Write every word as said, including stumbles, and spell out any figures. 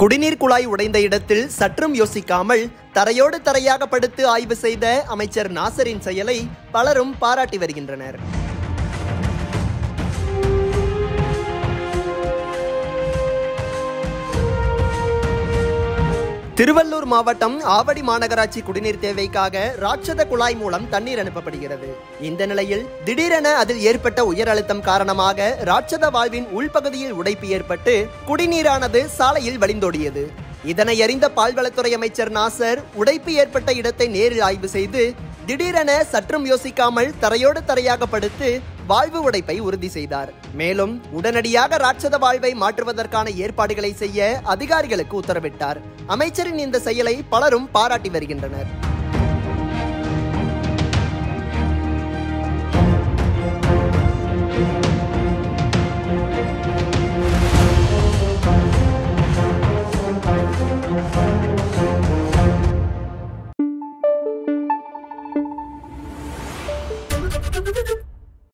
குடிநீர் குழாய் உடைந்த இடத்தில் சற்றும் யோசிக்காமல் தரையோடு தரையாக படுத்து ஆய்வு செய்த அமைச்சர் நாசரின் செயலை பலரும் பாராட்டி வருகின்றனர். திருவள்ளூர் மாவட்டம் ஆவடி மாநகராட்சி குடிநீர் தேவைக்காக ராட்சத குழாய் மூலம் தண்ணீர் அனுப்பப்படுகிறது. இந்த நிலையில் திடீரென அதில் ஏற்பட்ட உயர் அழுத்தம் காரணமாக ராட்சத வால்வின் உள்பகுதியில் உடைப்பு ஏற்பட்டு குடிநீரானது சாலையில் வழிந்தோடியது. இதனை அறிந்த பால்வளத்துறை அமைச்சர் நாசர் உடைப்பு ஏற்பட்ட இடத்தை நேரில் ஆய்வு செய்து திடீரென சற்றும் யோசிக்காமல் தரையோடு தரையாக படுத்து வால்வு உடைப்பை உறுதி செய்தார். மேலும் உடனடியாக ராட்சத வால்வை மாற்றுவதற்கான ஏற்பாடுகளை செய்ய அதிகாரிகளுக்கு உத்தரவிட்டார். அமைச்சரின் இந்த செயலை பலரும் பாராட்டி வருகின்றனர்.